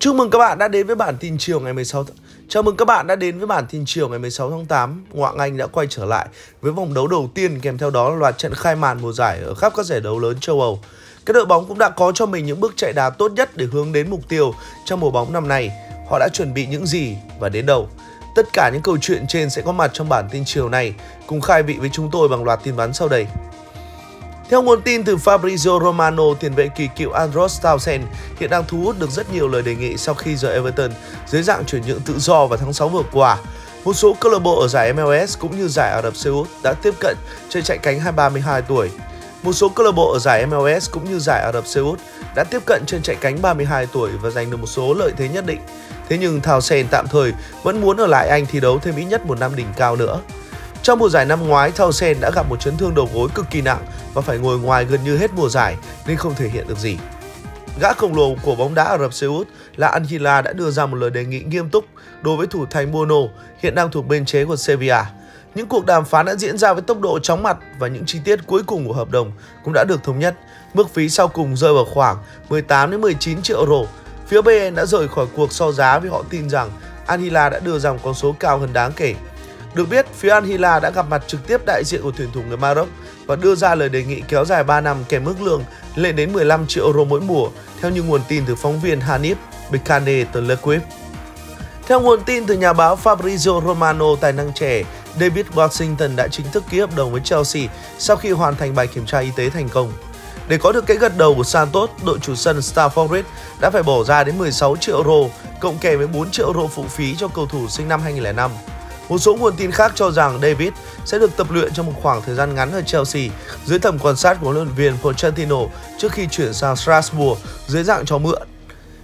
Chào mừng các bạn đã đến với bản tin chiều ngày 16 tháng 8. Ngoại hạng Anh đã quay trở lại với vòng đấu đầu tiên, kèm theo đó là loạt trận khai màn mùa giải ở khắp các giải đấu lớn châu Âu. Các đội bóng cũng đã có cho mình những bước chạy đà tốt nhất để hướng đến mục tiêu trong mùa bóng năm nay. Họ đã chuẩn bị những gì và đến đâu? Tất cả những câu chuyện trên sẽ có mặt trong bản tin chiều này. Cùng khai vị với chúng tôi bằng loạt tin vắn sau đây. Theo nguồn tin từ Fabrizio Romano, tiền vệ kỳ cựu Andros Townsend hiện đang thu hút được rất nhiều lời đề nghị sau khi rời Everton dưới dạng chuyển nhượng tự do vào tháng 6 vừa qua. Một số câu lạc bộ ở giải MLS cũng như giải Ả Rập Xê Út đã tiếp cận chơi chạy cánh 32 tuổi. Và giành được một số lợi thế nhất định. Thế nhưng Thausen tạm thời vẫn muốn ở lại Anh thi đấu thêm ít nhất một năm đỉnh cao nữa. Trong mùa giải năm ngoái, Thausen đã gặp một chấn thương đầu gối cực kỳ nặng và phải ngồi ngoài gần như hết mùa giải nên không thể hiện được gì. Gã khổng lồ của bóng đá Ả Rập Xê Út là Anhila đã đưa ra một lời đề nghị nghiêm túc đối với thủ thành Bruno, hiện đang thuộc bên chế của Sevilla. Những cuộc đàm phán đã diễn ra với tốc độ chóng mặt và những chi tiết cuối cùng của hợp đồng cũng đã được thống nhất. Mức phí sau cùng rơi vào khoảng 18 đến 19 triệu euro. Phía Bayern đã rời khỏi cuộc so giá vì họ tin rằng Anhila đã đưa ra một con số cao hơn đáng kể. Được biết, phía Anhila đã gặp mặt trực tiếp đại diện của tuyển thủ người Maroc và đưa ra lời đề nghị kéo dài 3 năm kèm mức lương lên đến 15 triệu euro mỗi mùa, theo như nguồn tin từ phóng viên Hanif Bekane từ Le Quip. Theo nguồn tin từ nhà báo Fabrizio Romano, tài năng trẻ David Washington đã chính thức ký hợp đồng với Chelsea sau khi hoàn thành bài kiểm tra y tế thành công. Để có được cái gật đầu của Santos, đội chủ sân Stamford Bridge đã phải bỏ ra đến 16 triệu euro, cộng kèm với 4 triệu euro phụ phí cho cầu thủ sinh năm 2005. Một số nguồn tin khác cho rằng David sẽ được tập luyện trong một khoảng thời gian ngắn ở Chelsea dưới tầm quan sát của huấn luyện viên Pochettino trước khi chuyển sang Strasbourg dưới dạng cho mượn.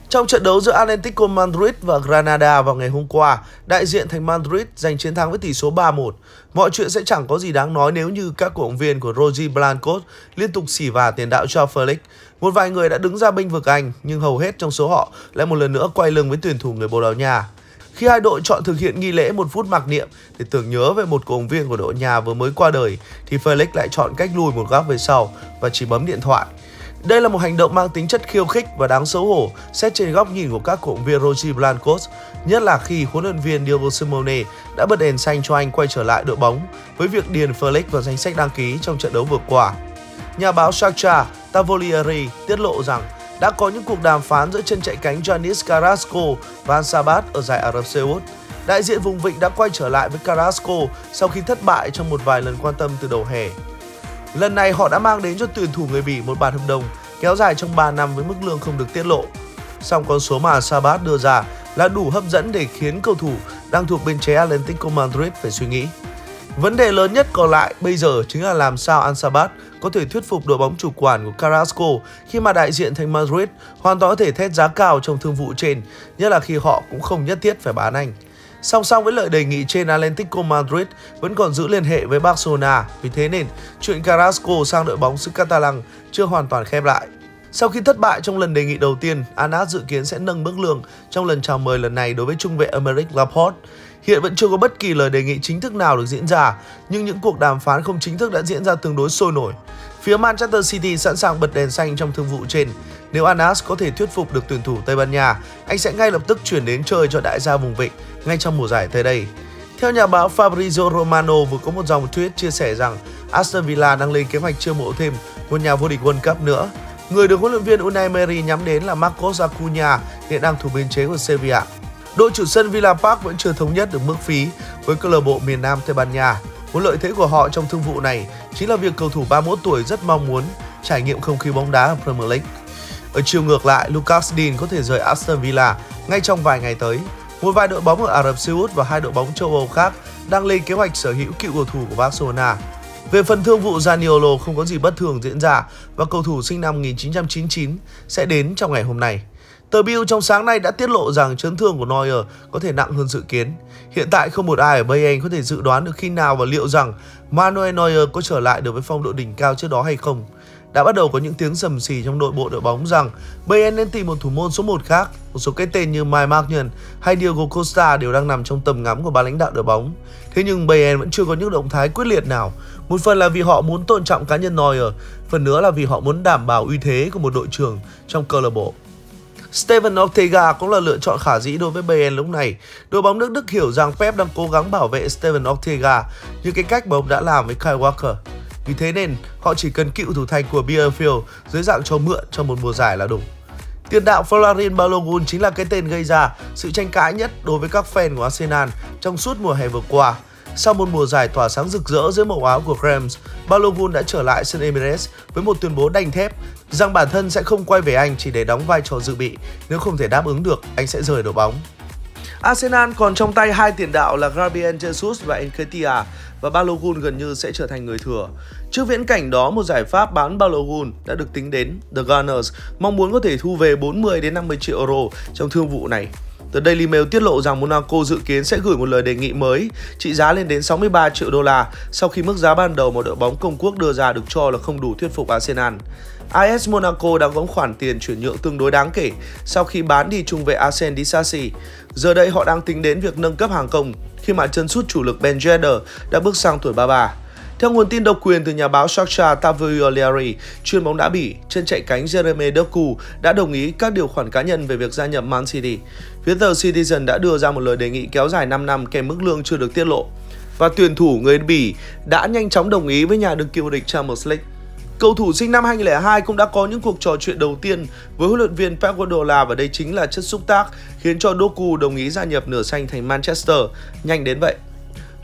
Trong trận đấu giữa Atlético Madrid và Granada vào ngày hôm qua, đại diện thành Madrid giành chiến thắng với tỷ số 3-1. Mọi chuyện sẽ chẳng có gì đáng nói nếu như các cổ động viên của Roji Blancos liên tục xỉ vả tiền đạo Joao Felix. Một vài người đã đứng ra bênh vực anh, nhưng hầu hết trong số họ lại một lần nữa quay lưng với tuyển thủ người Bồ Đào Nha. Khi hai đội chọn thực hiện nghi lễ 1 phút mặc niệm để tưởng nhớ về một cổ động viên của đội nhà vừa mới qua đời, thì Felix lại chọn cách lùi một góc về sau và chỉ bấm điện thoại. Đây là một hành động mang tính chất khiêu khích và đáng xấu hổ xét trên góc nhìn của các cổ động viên Roji Blancos, nhất là khi huấn luyện viên Diego Simeone đã bật đèn xanh cho anh quay trở lại đội bóng với việc điền Felix vào danh sách đăng ký trong trận đấu vừa qua. Nhà báo Sacha Tavolieri tiết lộ rằng đã có những cuộc đàm phán giữa chân chạy cánh Yannick Carrasco và Al-Sabat ở giải Ả Rập Xê Út. Đại diện vùng vịnh đã quay trở lại với Carrasco sau khi thất bại trong một vài lần quan tâm từ đầu hè. Lần này họ đã mang đến cho tuyển thủ người Bỉ một bản hợp đồng kéo dài trong 3 năm với mức lương không được tiết lộ. Song con số mà Al-Sabat đưa ra là đủ hấp dẫn để khiến cầu thủ đang thuộc biên chế Atlético Madrid phải suy nghĩ. Vấn đề lớn nhất còn lại bây giờ chính là làm sao Al-Sabat có thể thuyết phục đội bóng chủ quản của Carrasco khi mà đại diện thành Madrid hoàn toàn có thể thét giá cao trong thương vụ trên, nhất là khi họ cũng không nhất thiết phải bán anh. Song song với lời đề nghị trên, Atlético Madrid vẫn còn giữ liên hệ với Barcelona, vì thế nên chuyện Carrasco sang đội bóng xứ Catalan chưa hoàn toàn khép lại. Sau khi thất bại trong lần đề nghị đầu tiên, Anat dự kiến sẽ nâng mức lương trong lần chào mời lần này đối với trung vệ Aymeric Laporte. Hiện vẫn chưa có bất kỳ lời đề nghị chính thức nào được diễn ra, nhưng những cuộc đàm phán không chính thức đã diễn ra tương đối sôi nổi. Phía Manchester City sẵn sàng bật đèn xanh trong thương vụ trên. Nếu Anas có thể thuyết phục được tuyển thủ Tây Ban Nha, anh sẽ ngay lập tức chuyển đến chơi cho đại gia vùng vịnh ngay trong mùa giải tới đây. Theo nhà báo Fabrizio Romano, vừa có một dòng tweet chia sẻ rằng Aston Villa đang lên kế hoạch chiêu mộ thêm một nhà vô địch World Cup nữa. Người được huấn luyện viên Unai Emery nhắm đến là Marcos Acuña, hiện đang thuộc biên chế của Sevilla. Đội chủ sân Villa Park vẫn chưa thống nhất được mức phí với câu lạc bộ miền Nam Tây Ban Nha. Một lợi thế của họ trong thương vụ này chính là việc cầu thủ 31 tuổi rất mong muốn trải nghiệm không khí bóng đá ở Premier League. Ở chiều ngược lại, Lucas Digne có thể rời Aston Villa ngay trong vài ngày tới. Một vài đội bóng ở Ả Rập Xê Út và hai đội bóng châu Âu khác đang lên kế hoạch sở hữu cựu cầu thủ của Barcelona. Về phần thương vụ Zaniolo, không có gì bất thường diễn ra và cầu thủ sinh năm 1999 sẽ đến trong ngày hôm nay. Tờ Bill trong sáng nay đã tiết lộ rằng chấn thương của Neuer có thể nặng hơn dự kiến. Hiện tại không một ai ở Bayern có thể dự đoán được khi nào và liệu rằng Manuel Neuer có trở lại được với phong độ đỉnh cao trước đó hay không. Đã bắt đầu có những tiếng rầm rì trong nội bộ đội bóng rằng Bayern nên tìm một thủ môn số 1 khác. Một số cái tên như Mike Maignan hay Diego Costa đều đang nằm trong tầm ngắm của ba lãnh đạo đội bóng. Thế nhưng Bayern vẫn chưa có những động thái quyết liệt nào. Một phần là vì họ muốn tôn trọng cá nhân Neuer, phần nữa là vì họ muốn đảm bảo uy thế của một đội trưởng trong câu lạc bộ. Steven Ortega cũng là lựa chọn khả dĩ đối với Bayern lúc này. Đội bóng nước Đức hiểu rằng Pep đang cố gắng bảo vệ Steven Ortega như cái cách mà ông đã làm với Kyle Walker. Vì thế nên họ chỉ cần cựu thủ thành của Bielefeld dưới dạng cho mượn cho một mùa giải là đủ. Tiền đạo Folarin Balogun chính là cái tên gây ra sự tranh cãi nhất đối với các fan của Arsenal trong suốt mùa hè vừa qua. Sau một mùa giải tỏa sáng rực rỡ dưới màu áo của Reims, Balogun đã trở lại sân Emirates với một tuyên bố đanh thép rằng bản thân sẽ không quay về Anh chỉ để đóng vai trò dự bị, nếu không thể đáp ứng được, anh sẽ rời đội bóng. Arsenal còn trong tay hai tiền đạo là Gabriel Jesus và Nketiah, và Balogun gần như sẽ trở thành người thừa. Trước viễn cảnh đó, một giải pháp bán Balogun đã được tính đến. The Gunners mong muốn có thể thu về 40 đến 50 triệu euro trong thương vụ này. The Daily Mail tiết lộ rằng Monaco dự kiến sẽ gửi một lời đề nghị mới trị giá lên đến 63 triệu đô la sau khi mức giá ban đầu mà đội bóng Công Quốc đưa ra được cho là không đủ thuyết phục Arsenal. AS Monaco đã có khoản tiền chuyển nhượng tương đối đáng kể sau khi bán đi trung vệ Arsène Disasi. Giờ đây họ đang tính đến việc nâng cấp hàng công khi mà chân sút chủ lực Ben Yedder đã bước sang tuổi 33. Theo nguồn tin độc quyền từ nhà báo Sacha Tavolieri, chuyên bóng đá Bỉ, chân chạy cánh Jeremy Doku đã đồng ý các điều khoản cá nhân về việc gia nhập Man City. Phía tờ Citizen đã đưa ra một lời đề nghị kéo dài 5 năm kèm mức lương chưa được tiết lộ. Và tuyển thủ người Bỉ đã nhanh chóng đồng ý với nhà đương kim vô địch Champions League. Cầu thủ sinh năm 2002 cũng đã có những cuộc trò chuyện đầu tiên với huấn luyện viên Pep Guardiola, và đây chính là chất xúc tác khiến cho Doku đồng ý gia nhập nửa xanh thành Manchester. Nhanh đến vậy.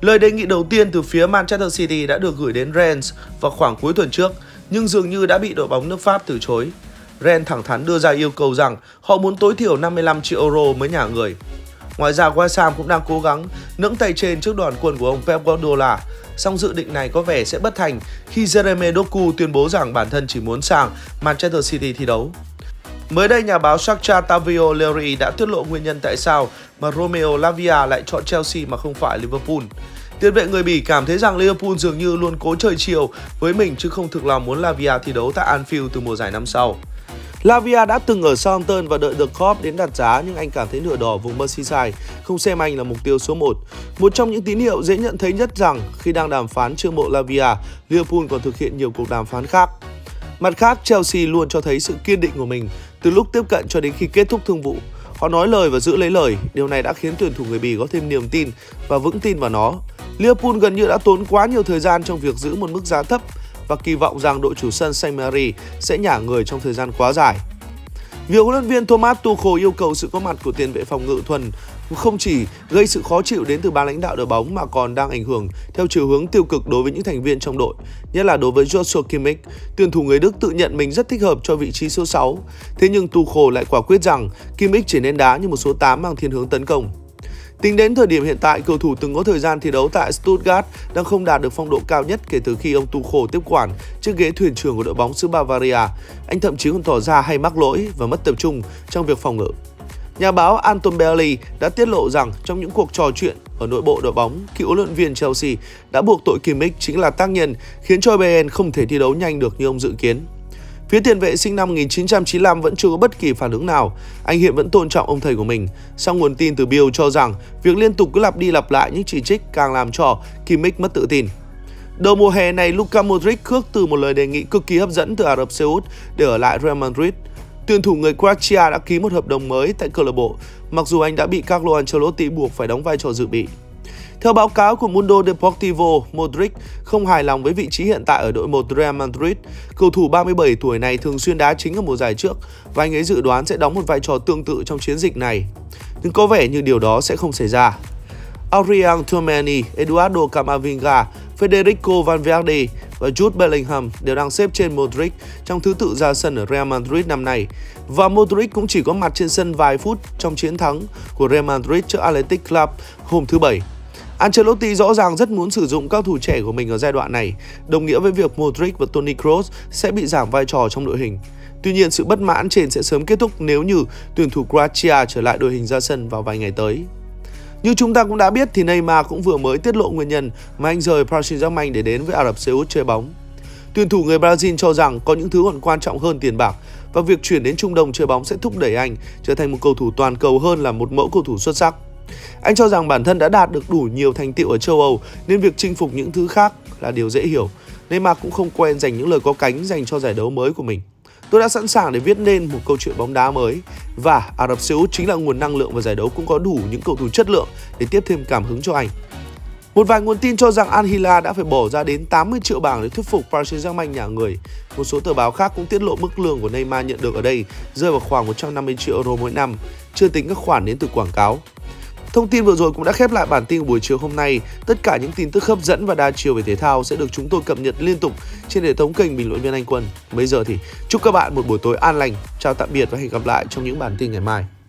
Lời đề nghị đầu tiên từ phía Manchester City đã được gửi đến Rennes vào khoảng cuối tuần trước, nhưng dường như đã bị đội bóng nước Pháp từ chối. Rennes thẳng thắn đưa ra yêu cầu rằng họ muốn tối thiểu 55 triệu euro mới nhả người. Ngoài ra, West Ham cũng đang cố gắng nẫng tay trên trước đoàn quân của ông Pep Guardiola, song dự định này có vẻ sẽ bất thành khi Jeremy Doku tuyên bố rằng bản thân chỉ muốn sang Manchester City thi đấu. Mới đây, nhà báo Sacha Tavolieri đã tiết lộ nguyên nhân tại sao mà Romeo Lavia lại chọn Chelsea mà không phải Liverpool. Tiền vệ người Bỉ cảm thấy rằng Liverpool dường như luôn cố chơi chiều với mình chứ không thực lòng muốn Lavia thi đấu tại Anfield từ mùa giải năm sau. Lavia đã từng ở Southampton và đợi The Klopp đến đặt giá, nhưng anh cảm thấy nửa đỏ vùng Merseyside không xem anh là mục tiêu số 1. Một trong những tín hiệu dễ nhận thấy nhất rằng khi đang đàm phán chiêu mộ Lavia, Liverpool còn thực hiện nhiều cuộc đàm phán khác. Mặt khác, Chelsea luôn cho thấy sự kiên định của mình từ lúc tiếp cận cho đến khi kết thúc thương vụ. Họ nói lời và giữ lấy lời, điều này đã khiến tuyển thủ người Bỉ có thêm niềm tin và vững tin vào nó. Liverpool gần như đã tốn quá nhiều thời gian trong việc giữ một mức giá thấp và kỳ vọng rằng đội chủ sân St. Mary sẽ nhả người trong thời gian quá dài. Việc huấn luyện viên Thomas Tuchel yêu cầu sự có mặt của tiền vệ phòng ngự thuần không chỉ gây sự khó chịu đến từ ban lãnh đạo đội bóng mà còn đang ảnh hưởng theo chiều hướng tiêu cực đối với những thành viên trong đội, nhất là đối với Joshua Kimmich. Tuyển thủ người Đức tự nhận mình rất thích hợp cho vị trí số 6, thế nhưng Tuchel lại quả quyết rằng Kimmich chỉ nên đá như một số 8 mang thiên hướng tấn công. Tính đến thời điểm hiện tại, cầu thủ từng có thời gian thi đấu tại Stuttgart đang không đạt được phong độ cao nhất kể từ khi ông Tuchel tiếp quản chiếc ghế thuyền trưởng của đội bóng xứ Bavaria. Anh thậm chí còn tỏ ra hay mắc lỗi và mất tập trung trong việc phòng ngự. Nhà báo Anton Belli đã tiết lộ rằng trong những cuộc trò chuyện ở nội bộ đội bóng, cựu huấn luyện viên Chelsea đã buộc tội Kimmich chính là tác nhân khiến cho Bayern không thể thi đấu nhanh được như ông dự kiến. Phía tiền vệ sinh năm 1995 vẫn chưa có bất kỳ phản ứng nào, anh hiện vẫn tôn trọng ông thầy của mình. Song nguồn tin từ Bill cho rằng việc liên tục cứ lặp đi lặp lại những chỉ trích càng làm cho Kimmich mất tự tin. Đầu mùa hè này, Luka Modric khước từ một lời đề nghị cực kỳ hấp dẫn từ Ả Rập Xê Út để ở lại Real Madrid. Tuyển thủ người Croatia đã ký một hợp đồng mới tại câu lạc bộ, mặc dù anh đã bị Carlo Ancelotti buộc phải đóng vai trò dự bị. Theo báo cáo của Mundo Deportivo, Modric không hài lòng với vị trí hiện tại ở đội 1 Real Madrid. Cầu thủ 37 tuổi này thường xuyên đá chính ở mùa giải trước và anh ấy dự đoán sẽ đóng một vai trò tương tự trong chiến dịch này. Nhưng có vẻ như điều đó sẽ không xảy ra. Aurier Tchouameni, Eduardo Camavinga, Federico Valverde và Jude Bellingham đều đang xếp trên Modric trong thứ tự ra sân ở Real Madrid năm nay. Và Modric cũng chỉ có mặt trên sân vài phút trong chiến thắng của Real Madrid trước Athletic Club hôm thứ Bảy. Ancelotti rõ ràng rất muốn sử dụng các thủ trẻ của mình ở giai đoạn này, đồng nghĩa với việc Modric và Toni Kroos sẽ bị giảm vai trò trong đội hình. Tuy nhiên, sự bất mãn trên sẽ sớm kết thúc nếu như tuyển thủ Croatia trở lại đội hình ra sân vào vài ngày tới. Như chúng ta cũng đã biết thì Neymar cũng vừa mới tiết lộ nguyên nhân mà anh rời Paris Saint-Germain để đến với Ả Rập Xê Út chơi bóng. Tuyển thủ người Brazil cho rằng có những thứ còn quan trọng hơn tiền bạc và việc chuyển đến Trung Đông chơi bóng sẽ thúc đẩy anh trở thành một cầu thủ toàn cầu hơn là một mẫu cầu thủ xuất sắc. Anh cho rằng bản thân đã đạt được đủ nhiều thành tựu ở châu Âu nên việc chinh phục những thứ khác là điều dễ hiểu. Neymar cũng không quen dành những lời có cánh dành cho giải đấu mới của mình. Tôi đã sẵn sàng để viết nên một câu chuyện bóng đá mới. Và Ả Rập Xê Út chính là nguồn năng lượng và giải đấu cũng có đủ những cầu thủ chất lượng để tiếp thêm cảm hứng cho anh. Một vài nguồn tin cho rằng Anhila đã phải bỏ ra đến 80 triệu bảng để thuyết phục Paris Saint-Germain nhà người. Một số tờ báo khác cũng tiết lộ mức lương của Neymar nhận được ở đây rơi vào khoảng 150 triệu euro mỗi năm, chưa tính các khoản đến từ quảng cáo. Thông tin vừa rồi cũng đã khép lại bản tin của buổi chiều hôm nay. Tất cả những tin tức hấp dẫn và đa chiều về thể thao sẽ được chúng tôi cập nhật liên tục trên hệ thống kênh Bình Luận Viên Anh Quân. Bây giờ thì chúc các bạn một buổi tối an lành. Chào tạm biệt và hẹn gặp lại trong những bản tin ngày mai.